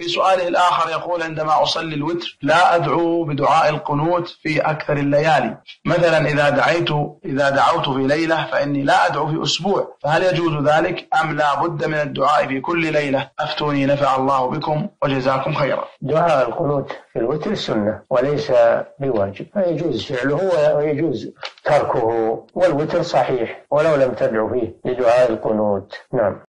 في سؤاله الآخر يقول: عندما أصلي الوتر لا أدعو بدعاء القنوت في أكثر الليالي، مثلا إذا دعوت في ليلة فإني لا أدعو في أسبوع، فهل يجوز ذلك أم لا بد من الدعاء في كل ليلة؟ أفتوني نفع الله بكم وجزاكم خيرا. دعاء القنوت في الوتر سنة وليس بواجب، فيجوز فعله ويجوز تركه، والوتر صحيح ولو لم تدعو فيه لدعاء القنوت. نعم.